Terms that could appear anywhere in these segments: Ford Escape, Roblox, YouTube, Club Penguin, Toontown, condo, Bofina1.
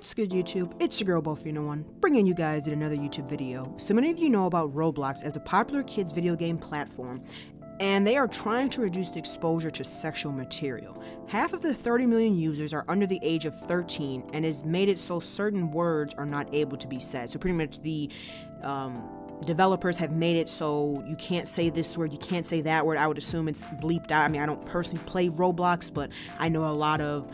What's good, YouTube? It's your girl Bofina1, bringing you guys to another YouTube video. So many of you know about Roblox as the popular kids video game platform, and they are trying to reduce the exposure to sexual material. Half of the 30 million users are under the age of 13, and has made it so certain words are not able to be said. So pretty much the developers have made it so you can't say this word, you can't say that word. I would assume it's bleeped out. I mean, I don't personally play Roblox, but I know a lot of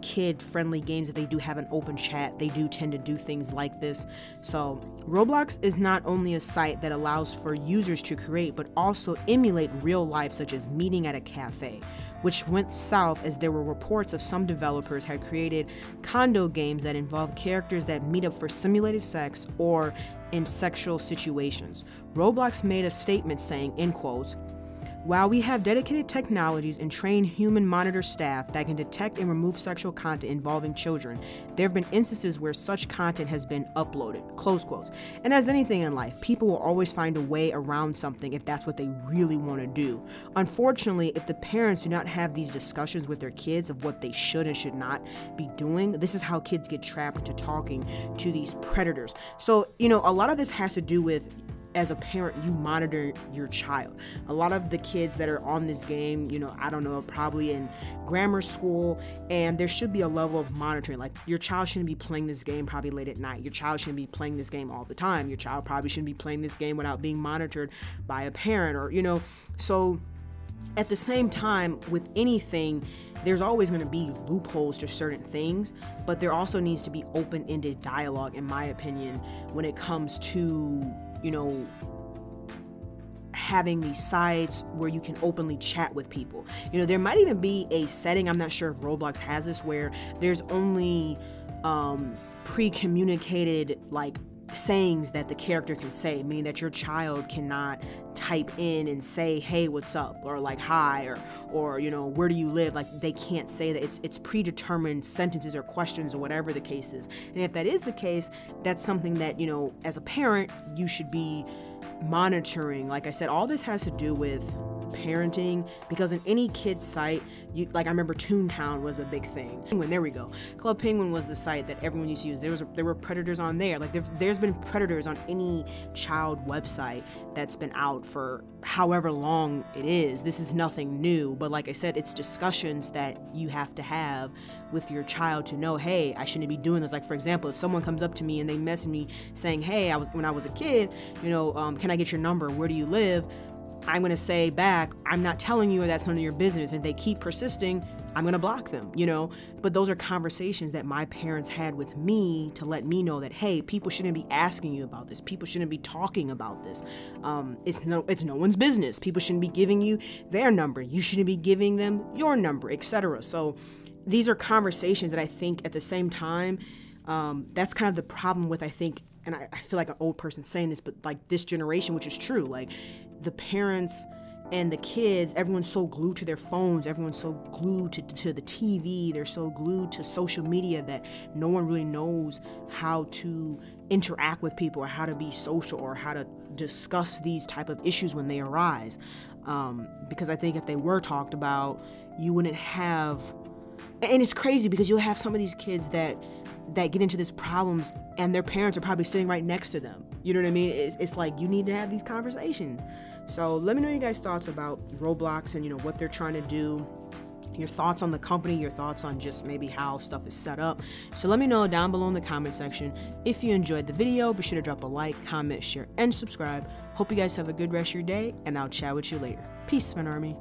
kid-friendly games that they do have an open chat. They do tend to do things like this. So Roblox is not only a site that allows for users to create, but also emulate real life, such as meeting at a cafe, which went south as there were reports of some developers had created condo games that involve characters that meet up for simulated sex or in sexual situations. Roblox made a statement saying, in quotes, "While we have dedicated technologies and trained human monitor staff that can detect and remove sexual content involving children, there have been instances where such content has been uploaded," close quotes. And as anything in life, people will always find a way around something if that's what they really want to do. Unfortunately, if the parents do not have these discussions with their kids of what they should and should not be doing, this is how kids get trapped into talking to these predators. So, you know, a lot of this has to do with, as a parent, you monitor your child. A lot of the kids that are on this game, you know, I don't know, probably in grammar school, and there should be a level of monitoring. Like, your child shouldn't be playing this game probably late at night. Your child shouldn't be playing this game all the time. Your child probably shouldn't be playing this game without being monitored by a parent, or, you know. So at the same time, with anything, there's always going to be loopholes to certain things, but there also needs to be open-ended dialogue, in my opinion, when it comes to, you know, having these sites where you can openly chat with people. You know, there might even be a setting, I'm not sure if Roblox has this, where there's only pre-communicated, like, sayings that the character can say, meaning that your child cannot type in and say, "Hey, what's up?" or like, "Hi," or you know, "Where do you live?" Like, they can't say that. It's predetermined sentences or questions or whatever the case is. And if that is the case, that's something that, you know, as a parent, you should be monitoring. Like I said, all this has to do with parenting, because in any kid's site, I remember Toontown was a big thing. Club Penguin was the site that everyone used to use. There were predators on there. Like, there's been predators on any child website that's been out for however long it is. This is nothing new, but like I said, it's discussions that you have to have with your child to know, hey, I shouldn't be doing this. Like, for example, if someone comes up to me and they message me saying, "Hey, when I was a kid, you know, can I get your number? Where do you live?" I'm going to say back, "I'm not telling you, or that's none of your business." And if they keep persisting, I'm going to block them, you know. But those are conversations that my parents had with me to let me know that, hey, people shouldn't be asking you about this. People shouldn't be talking about this. It's no one's business. People shouldn't be giving you their number. You shouldn't be giving them your number, etc. So these are conversations that I think, at the same time, that's kind of the problem with, I think, and I feel like an old person saying this, but like this generation, which is true, like the parents and the kids, everyone's so glued to their phones, everyone's so glued to the TV, they're so glued to social media that no one really knows how to interact with people or how to be social or how to discuss these type of issues when they arise. Because I think if they were talked about, you wouldn't have, and it's crazy because you'll have some of these kids that get into these problems and their parents are probably sitting right next to them. You know what I mean? It's like, you need to have these conversations. So let me know your guys' thoughts about Roblox and, you know, what they're trying to do, your thoughts on the company, your thoughts on just maybe how stuff is set up. So let me know down below in the comment section. If you enjoyed the video, be sure to drop a like, comment, share, and subscribe. Hope you guys have a good rest of your day, and I'll chat with you later. Peace, fan army.